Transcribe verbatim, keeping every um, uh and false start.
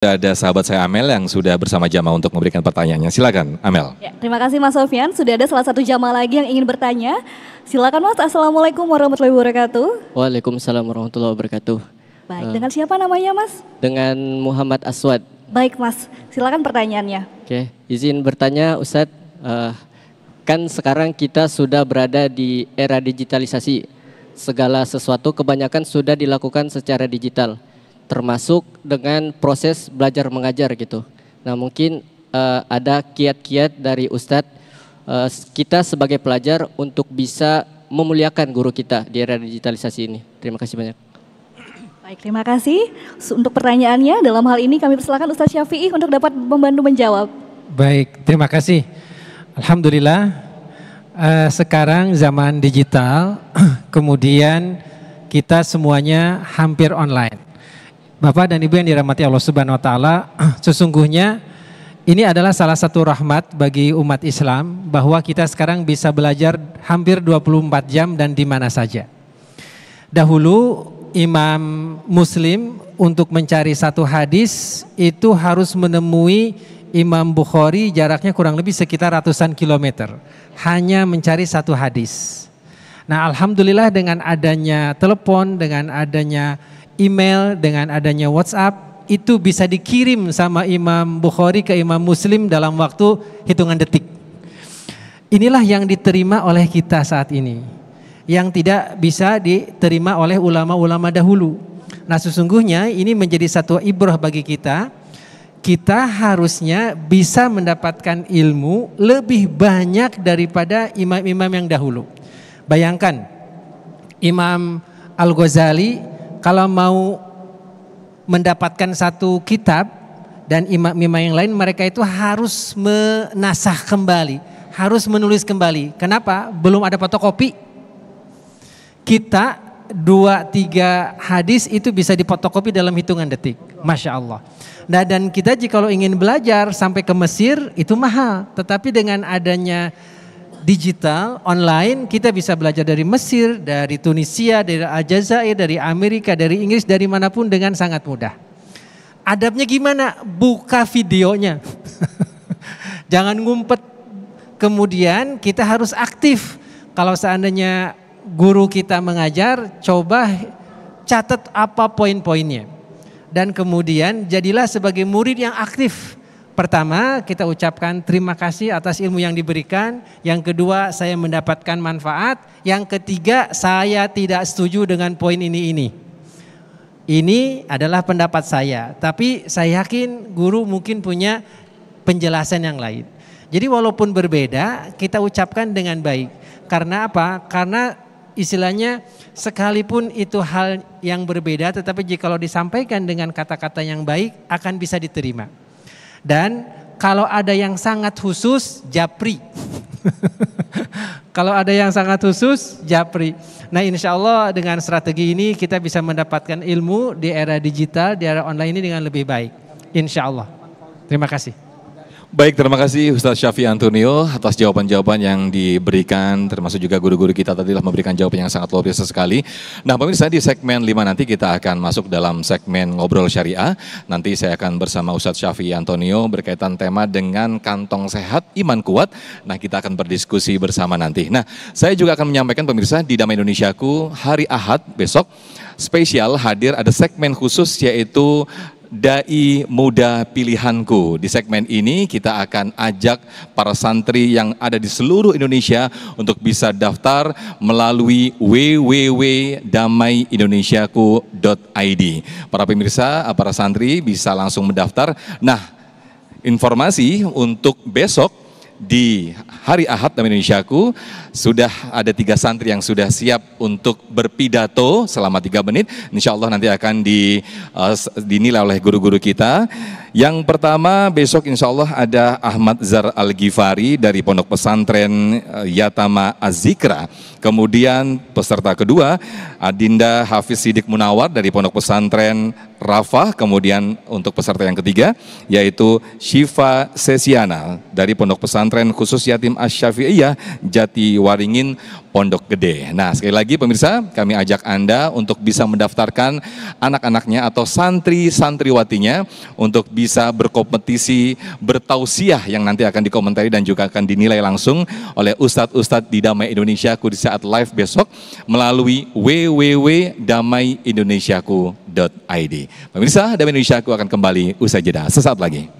Ada sahabat saya Amel yang sudah bersama jamaah untuk memberikan pertanyaannya. Silakan Amel. Ya, terima kasih Mas Sofian. Sudah ada salah satu jamaah lagi yang ingin bertanya. Silakan Mas. Assalamualaikum warahmatullahi wabarakatuh. Waalaikumsalam warahmatullahi wabarakatuh. Baik, uh, dengan siapa namanya Mas? Dengan Muhammad Aswad. Baik Mas, silakan pertanyaannya. Oke, izin bertanya Ustadz. Uh, kan sekarang kita sudah berada di era digitalisasi. Segala sesuatu kebanyakan sudah dilakukan secara digital, termasuk dengan proses belajar mengajar gitu. Nah mungkin uh, ada kiat-kiat dari Ustadz uh, kita sebagai pelajar untuk bisa memuliakan guru kita di era digitalisasi ini. Terima kasih banyak. Baik, terima kasih untuk pertanyaannya. Dalam hal ini kami persilakan Ustadz Syafi'i untuk dapat membantu menjawab. Baik, terima kasih. Alhamdulillah uh, sekarang zaman digital, kemudian kita semuanya hampir online. Bapak dan Ibu yang dirahmati Allah Subhanahu wa taala, sesungguhnya ini adalah salah satu rahmat bagi umat Islam bahwa kita sekarang bisa belajar hampir dua puluh empat jam dan di mana saja. Dahulu Imam Muslim untuk mencari satu hadis itu harus menemui Imam Bukhari jaraknya kurang lebih sekitar ratusan kilometer hanya mencari satu hadis. Nah, alhamdulillah dengan adanya telepon, dengan adanya email, dengan adanya WhatsApp, itu bisa dikirim sama Imam Bukhari ke Imam Muslim dalam waktu hitungan detik. Inilah yang diterima oleh kita saat ini, yang tidak bisa diterima oleh ulama-ulama dahulu. Nah sesungguhnya ini menjadi satu ibrah bagi kita. Kita harusnya bisa mendapatkan ilmu lebih banyak daripada imam-imam yang dahulu. Bayangkan Imam Al-Ghazali kalau mau mendapatkan satu kitab dan imam-imam yang lain, mereka itu harus menasah kembali, harus menulis kembali. Kenapa? Belum ada fotokopi. Kita dua tiga hadis itu bisa dipotokopi dalam hitungan detik, masya Allah. Nah dan kita jika ingin belajar sampai ke Mesir itu mahal, tetapi dengan adanya digital, online, kita bisa belajar dari Mesir, dari Tunisia, dari Aljazair, dari Amerika, dari Inggris, dari manapun dengan sangat mudah. Adabnya gimana? Buka videonya. Jangan ngumpet. Kemudian kita harus aktif. Kalau seandainya guru kita mengajar, coba catat apa poin-poinnya. Dan kemudian jadilah sebagai murid yang aktif. Pertama, kita ucapkan terima kasih atas ilmu yang diberikan. Yang kedua, saya mendapatkan manfaat. Yang ketiga, saya tidak setuju dengan poin ini ini. Ini adalah pendapat saya, tapi saya yakin guru mungkin punya penjelasan yang lain. Jadi walaupun berbeda, kita ucapkan dengan baik. Karena apa? Karena istilahnya sekalipun itu hal yang berbeda, tetapi jikalau disampaikan dengan kata-kata yang baik akan bisa diterima. Dan kalau ada yang sangat khusus, japri. Kalau ada yang sangat khusus, japri. Nah insya Allah dengan strategi ini kita bisa mendapatkan ilmu di era digital, di era online ini dengan lebih baik. Insya Allah. Terima kasih. Baik, terima kasih Ustadz Syafi'i Antonio atas jawaban-jawaban yang diberikan, termasuk juga guru-guru kita tadi telah memberikan jawaban yang sangat luar biasa sekali. Nah pemirsa, di segmen lima nanti kita akan masuk dalam segmen ngobrol syariah. Nanti saya akan bersama Ustadz Syafi'i Antonio berkaitan tema dengan kantong sehat, iman kuat. Nah kita akan berdiskusi bersama nanti. Nah saya juga akan menyampaikan pemirsa di Damai Indonesiaku hari Ahad besok spesial hadir ada segmen khusus yaitu Dai Muda Pilihanku. Di segmen ini kita akan ajak para santri yang ada di seluruh Indonesia untuk bisa daftar melalui w w w titik damai indonesiaku titik i d. Para pemirsa, para santri bisa langsung mendaftar. Nah, informasi untuk besok di hari Ahad Damai Indonesiaku sudah ada tiga santri yang sudah siap untuk berpidato selama tiga menit. Insya Allah nanti akan di, uh, dinilai oleh guru-guru kita. Yang pertama besok insya Allah ada Ahmad Zar Al-Gifari dari Pondok Pesantren Yatama Az-Zikra. Kemudian peserta kedua Adinda Hafiz Sidik Munawar dari Pondok Pesantren Rafah. Kemudian untuk peserta yang ketiga yaitu Syifa Sesiana dari Pondok Pesantren Khusus Yatim Asyafi'iyah As Jati Waringin, Pondok Gede. Nah, sekali lagi pemirsa, kami ajak Anda untuk bisa mendaftarkan anak-anaknya atau santri-santriwatinya untuk bisa berkompetisi, bertausiah yang nanti akan dikomentari dan juga akan dinilai langsung oleh Ustadz-Ustadz di Damai Indonesiaku di saat live besok melalui w w w titik damai indonesiaku titik i d. Pemirsa, Damai Indonesiaku akan kembali usai jeda sesaat lagi.